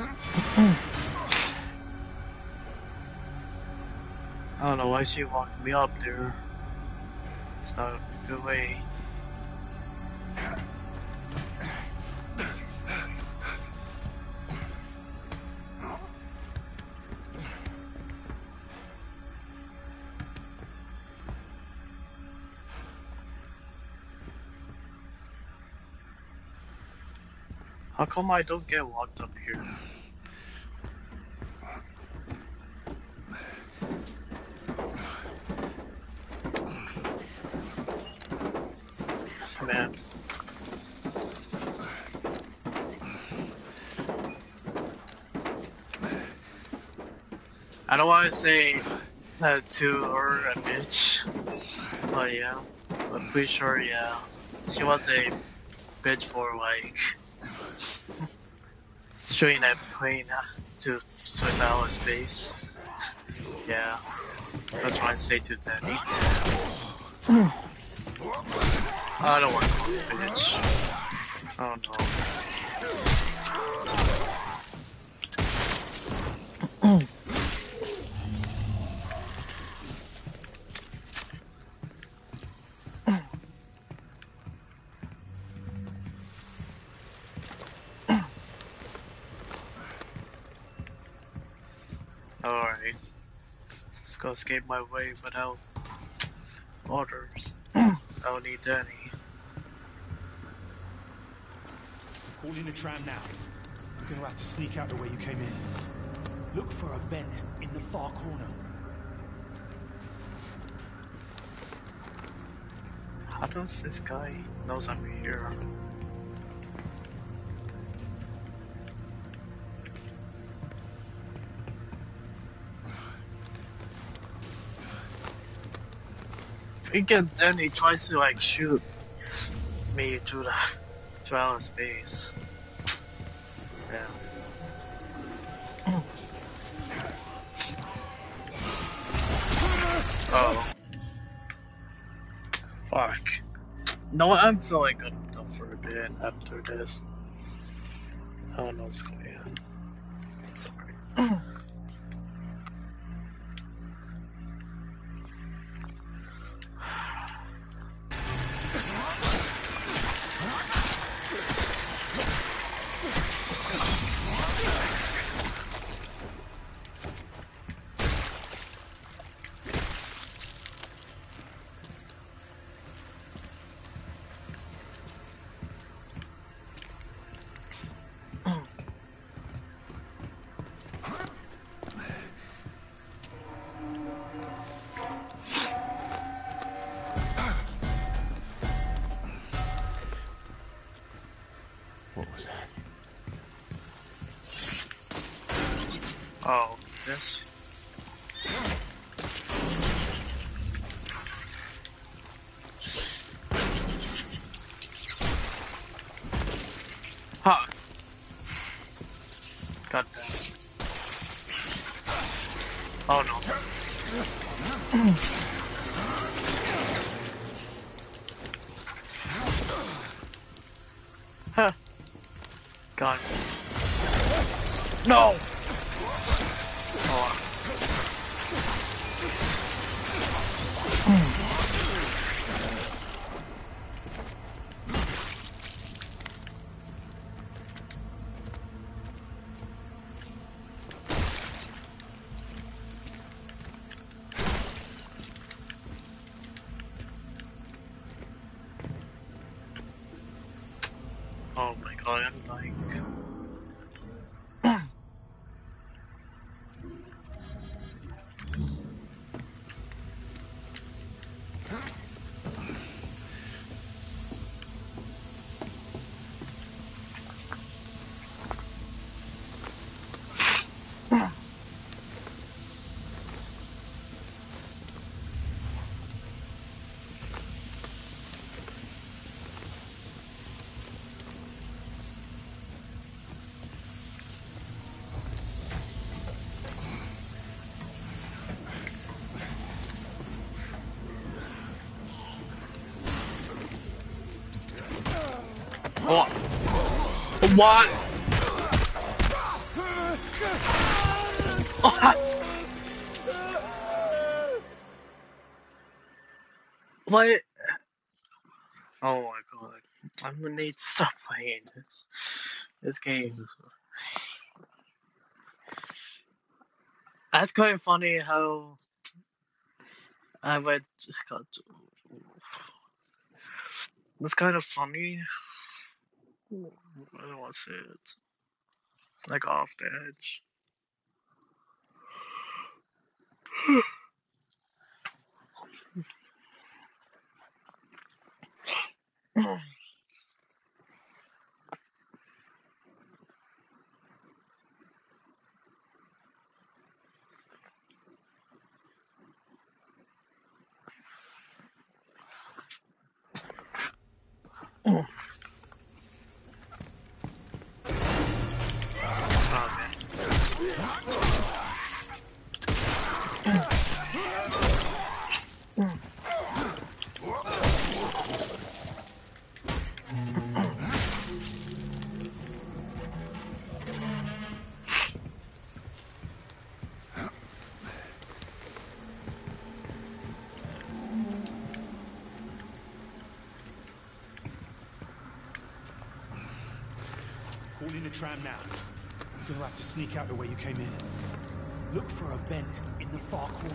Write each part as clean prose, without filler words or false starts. I don't know why she walked me up there. It's not a good way. How come I don't get locked up here? Man. I don't want to say to her a bitch, but yeah, I'm pretty sure, yeah, she was a bitch for like showing that plane to swim out of space. Yeah, that's what I say to Daddy. I don't want to call you a bitch. I don't know. Go escape my way without orders. I don't need any. Calling a tram now. You're gonna have to sneak out the way you came in. Look for a vent in the far corner. How does this guy knows I'm here? Again, then he tries to like shoot me through the outer space. Yeah. Oh. Fuck. No, I'm feeling good though for a bit after this. I don't know what's going on. Sorry. Oh, this. Huh. Got that. Oh no. Huh. Gone. No. Oh my god, I'm dying. What? What? Oh my god. I'm gonna need to stop playing this. This game. That's quite funny how I went. God. That's kind of funny. I don't want to say it. Like off the edge. Oh. Tram now. You'll have to sneak out the way you came in. Look for a vent in the far corner.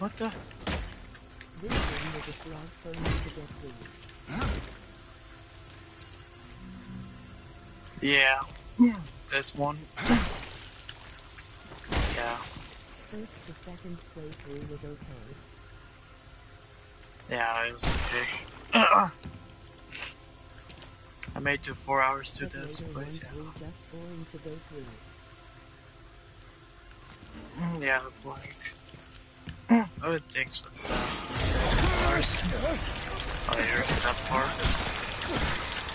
What the? Yeah. This one. Yeah. First the second playthrough was okay. Yeah, it was okay. I made 4 hours to this, but yeah. Yeah, like other things with cars. Oh, here's that part.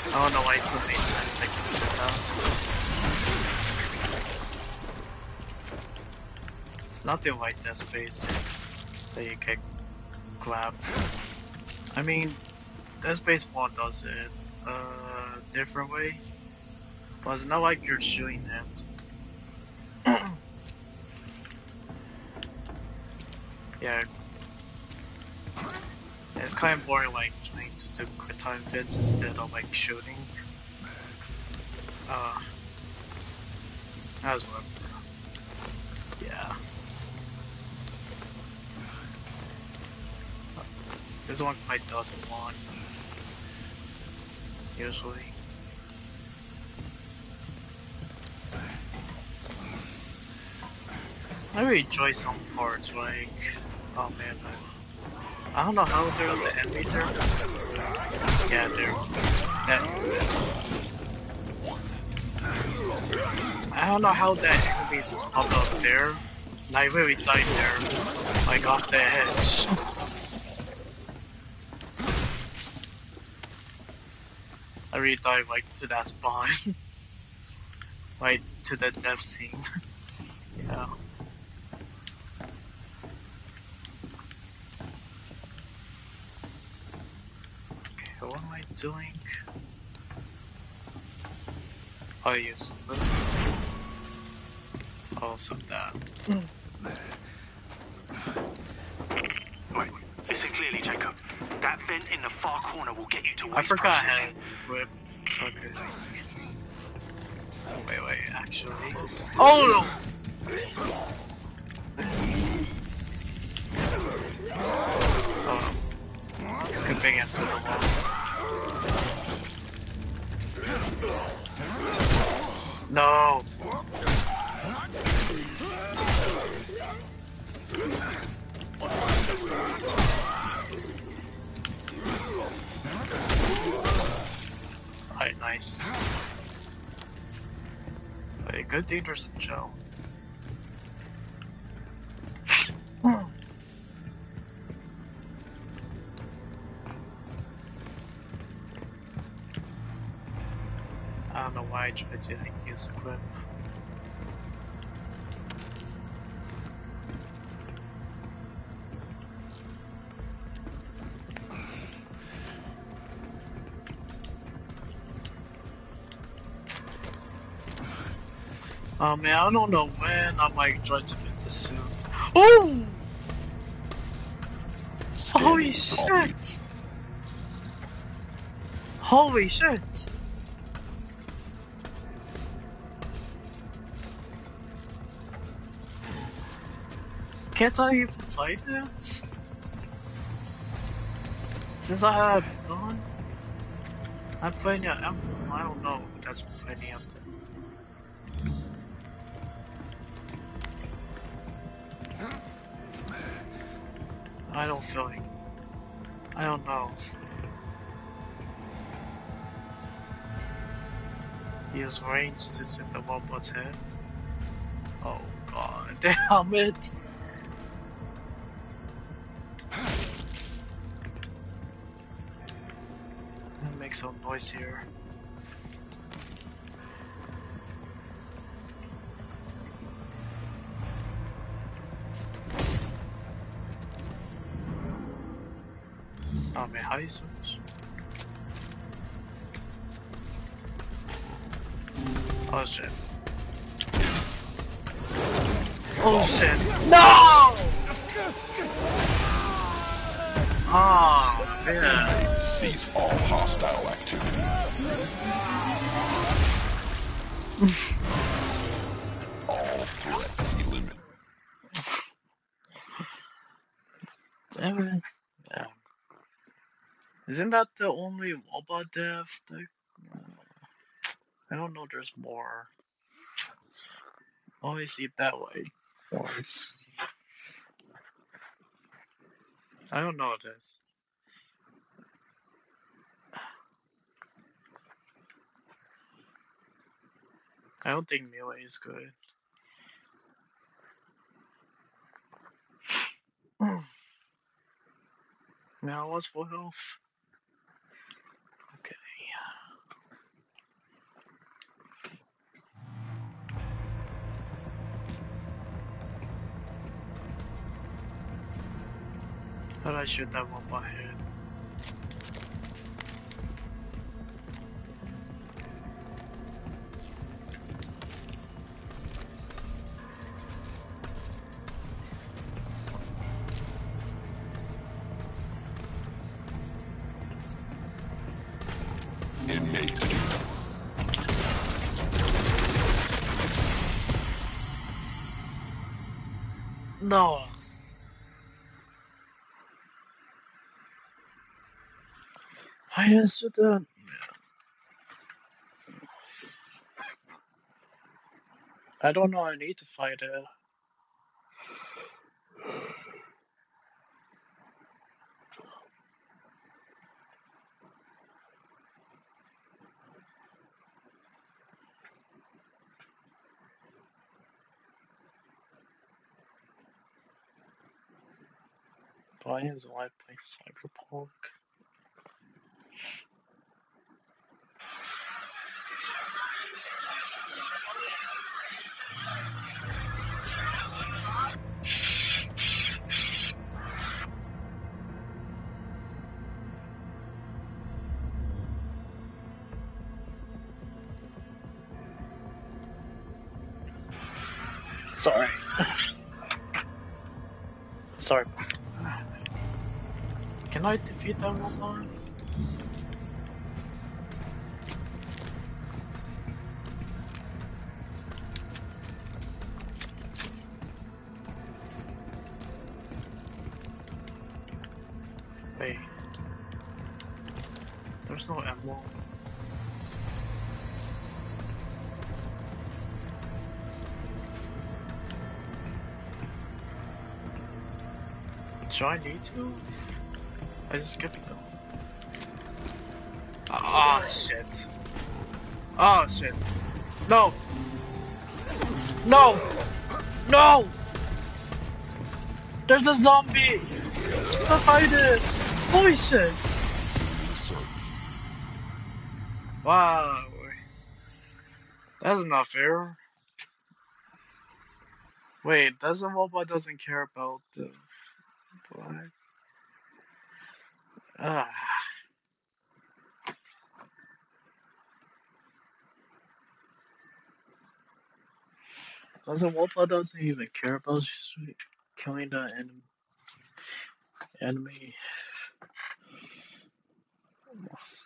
I don't know why so many times I can do that. It's nothing like Dead Space that you can grab. I mean, Dead Space 1 does it. Different way, but it's not like you're shooting that. Yeah, it's kind of boring, like trying to do quick time fits instead of like shooting. That was one. Yeah, this one quite doesn't want usually. I really enjoy some parts, like, oh man, I don't know how there was an enemy there. Yeah, there. That. I don't know how that enemy just popped up there. And I really died there, like off the edge. I really dive like to that spawn, like to the death scene. Yeah. Okay, what am I doing? Oh, yes. also that. Wait, listen clearly, Jacob. That vent in the far corner will get you to waste. I forgot how to whip sucker. Oh, wait, actually. Oh no! Oh no. Good thing it's to the wall. No! Alright, nice. Hey, good thing there's a Joe. I don't know why I tried to use the clip. Oh man, I don't know when I might try to fit the suit. Oh! Holy shit! Holy shit! Can't I even fight it? Since I have gone, I'm playing an emblem. I don't know if that's plenty of them. I don't feel like... I don't know. Use range to hit the one button. Oh god, damn it! That makes some noise here. Oh man, how do you switch? Oh shit. Oh shit. No! Oh man. Cease all hostile activity. All threats eliminated. Damn it. Isn't that the only Wobba death? I don't know, there's more. Always see it that way. Once. I don't know this. I don't think melee is good. Now what's full health? But I shoot that one by hand. Inmate. No. I answered that. I don't know, I need to fight it. Why is why I play Cyberpunk? Sorry. Sorry. Can I defeat that one more? Wait. There's no ammo. Do I need to? I just skipped it though. Ah, oh, shit. Ah, oh, shit. No! No! No! There's a zombie! It's behind it! Holy shit! Wow. That's not fair. Wait, that's a robot doesn't care about the... Ah. Also, Wolpa doesn't even care about killing the enemy. Almost.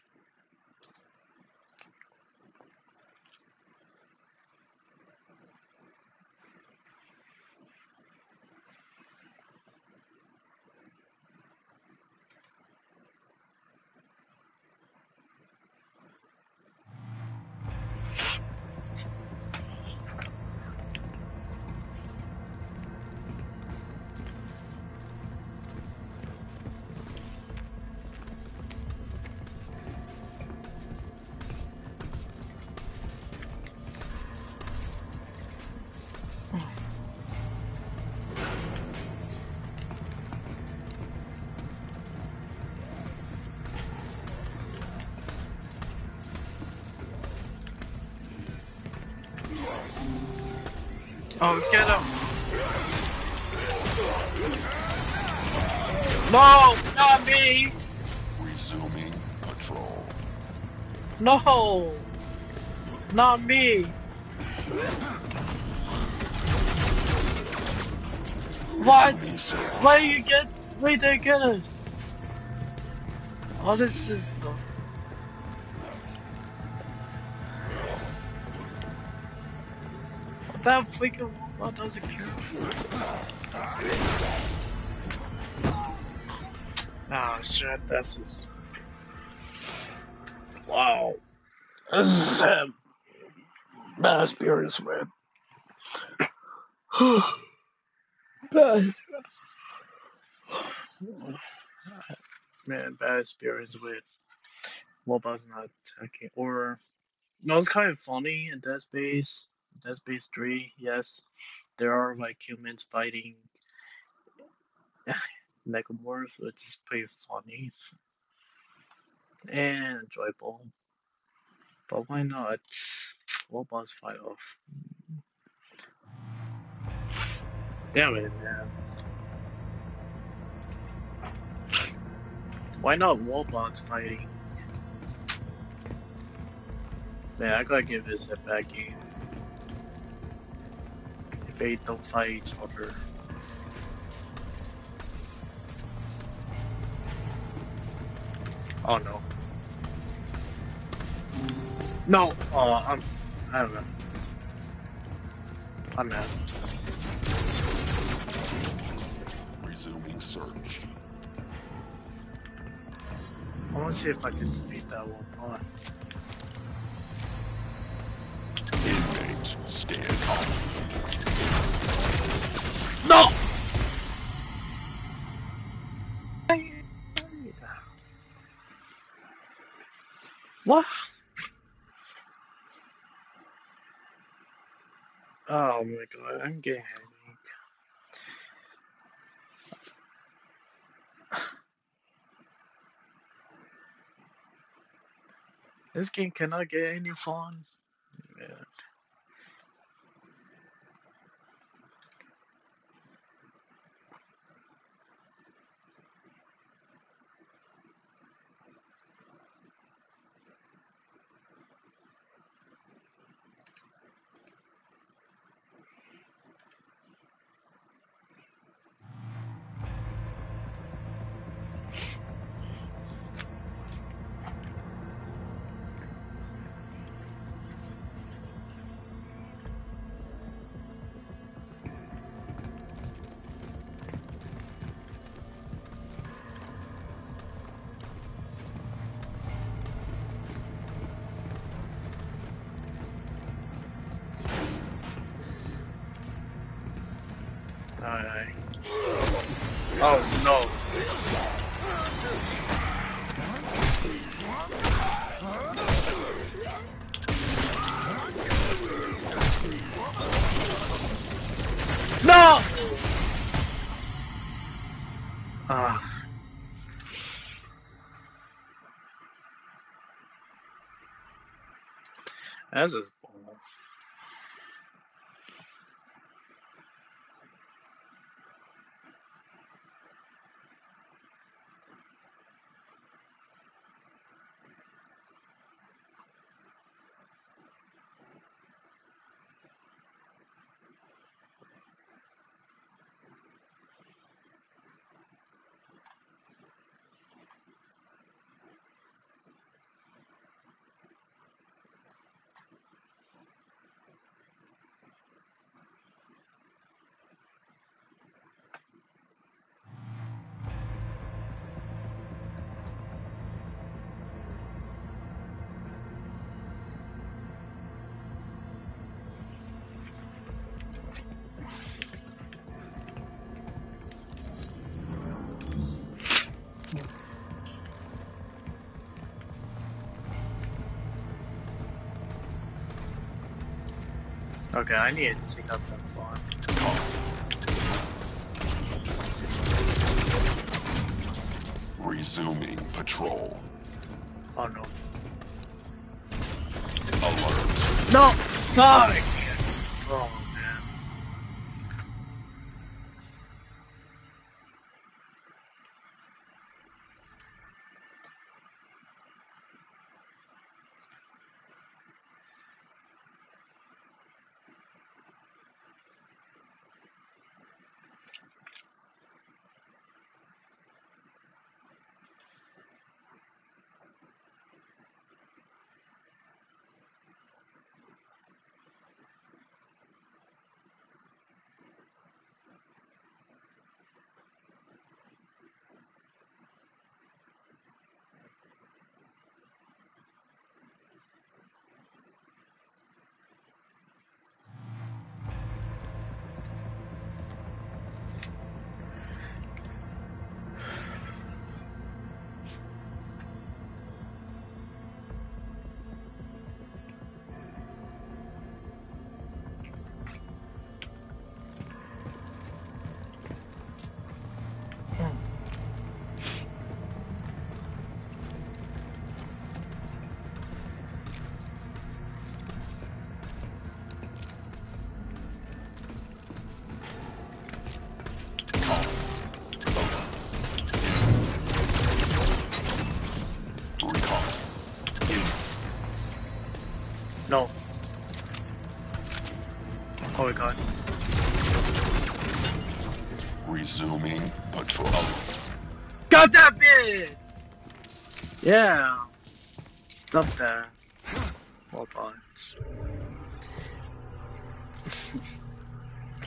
Oh, let's get him! No! Not me! Resuming patrol. No! Not me! What? Why did you get it? Oh, this is... That freaking robot doesn't care. Ah, shit, that's just... Wow. This is a bad experience, man. Bad experience with robots not attacking. Or, no, it's kind of funny in Dead Space. Dead Space 3, yes, there are like humans fighting Necromorphs, which is pretty funny and enjoyable. But why not? Robots fight off. Damn it, man. Why not robots fighting? Man, I gotta give this a bad game. They don't fight each other. Oh no. No! Oh, I don't know. I'm mad. Resuming search. I wanna see if I can defeat that one. Hold on. Inmates stand up. No! What? Oh my god, I'm getting headache. This game cannot get any fun. Man. die. Oh no. No! Ah. That's just bull. Okay, I need to take out that farm. Oh. Resuming patrol. Oh no. Alert. No! Sorry! Oh man. Oh my god. Resuming patrol. Got that bitch! Yeah. Stop that. Well punch.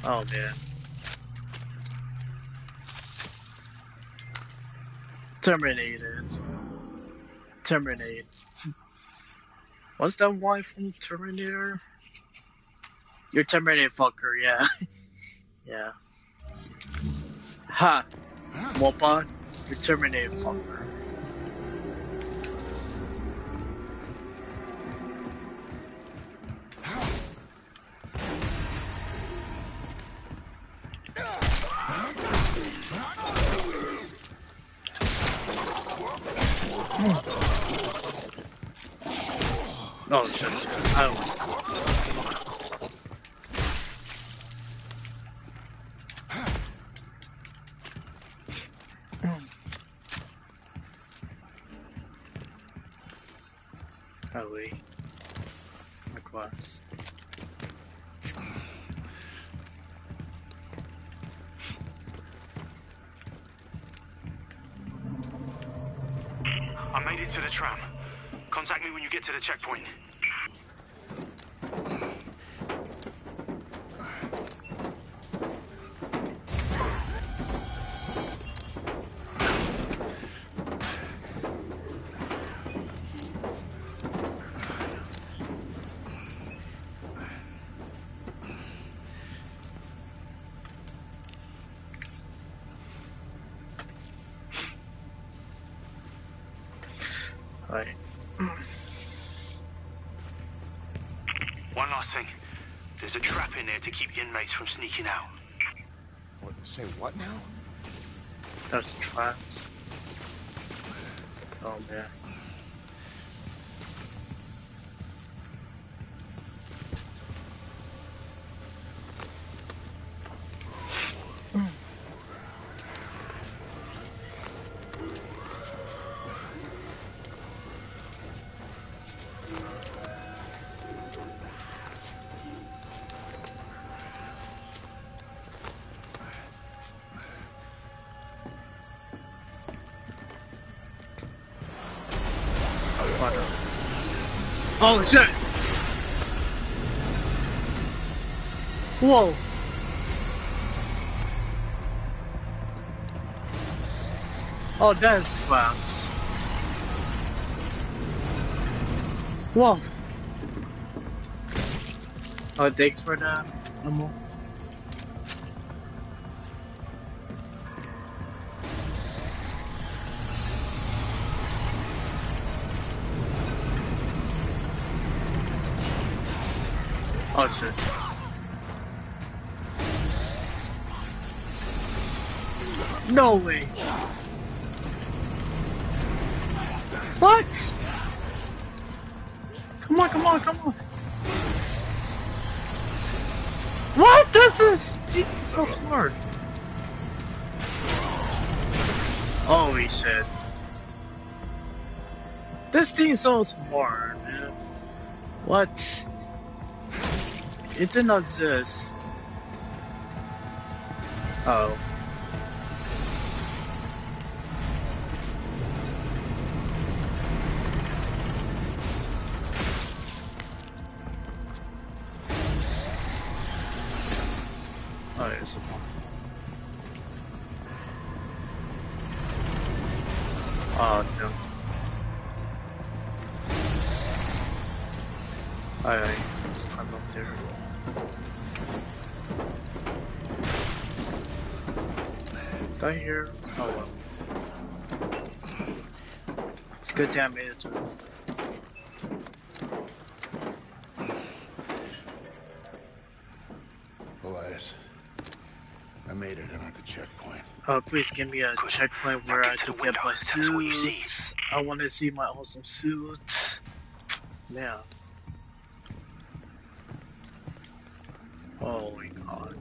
Oh man. Terminated. Terminate. What's that Y from Terminator? You're Terminator fucker, yeah. Yeah. Ha! Mopa, you're Terminator fucker. Oh shit, I don't. Checkpoint. One last thing. There's a trap in there to keep the inmates from sneaking out. What, say what now? There's traps. Oh, man. Oh shit! Whoa! Oh, there's traps. Whoa! Oh, thanks for that. No more. Oh shit. No way. What? Come on, come on, come on. What? This is so smart. Holy shit. This thing's so smart, man. What? It did not exist. Oh. Oh, it's a bomb. Oh, damn. Alright, I'm up there. I hear. Oh well. It's a good time I made it to it. Elias, I made it. I'm at the checkpoint. Oh, please give me a checkpoint where I can get my suits. I want to see my awesome suits. Yeah. Oh my god.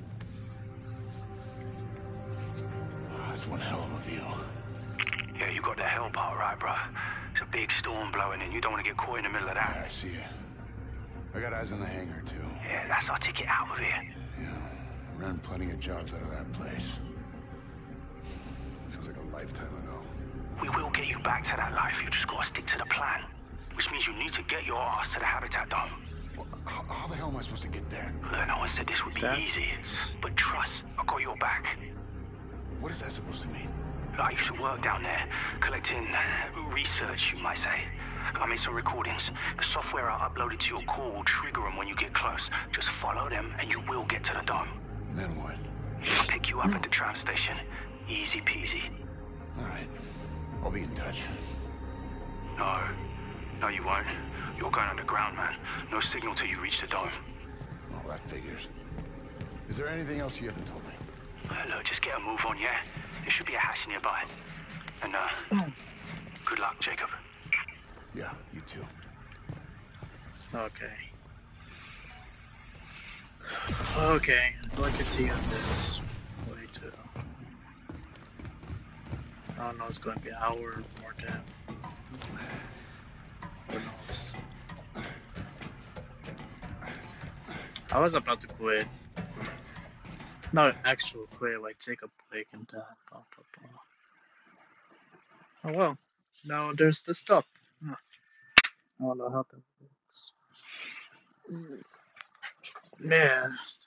That's one hell of a view. Yeah, you got the hell part right, bruh. It's a big storm blowing in. You don't want to get caught in the middle of that. Yeah, I see it. I got eyes on the hangar, too. Yeah, that's our ticket out of here. Yeah, I ran plenty of jobs out of that place. Feels like a lifetime ago. We will get you back to that life. You just gotta stick to the plan. Which means you need to get your ass to the Habitat Dome. How the hell am I supposed to get there? Look, no one said this would be easy. But trust, I got your back. What is that supposed to mean? I used to work down there, collecting research, you might say. I made some recordings. The software I uploaded to your core will trigger them when you get close. Just follow them and you will get to the dome. Then what? I'll pick you up at the tram station. Easy peasy. Alright. I'll be in touch. No. No, you won't. You're going underground, man. No signal till you reach the dome. Well, that figures. Is there anything else you haven't told me? Look, just get a move on, yeah? There should be a hatch nearby. And, good luck, Jacob. Yeah, you too. Okay. Okay, I'd like to see on this. Wait, I don't know, it's going to be an hour or more time. I was about to quit. Not an actual quit, like take a break and blah, blah, blah. Oh well, now there's the stop. Huh. I don't know how that works. Man.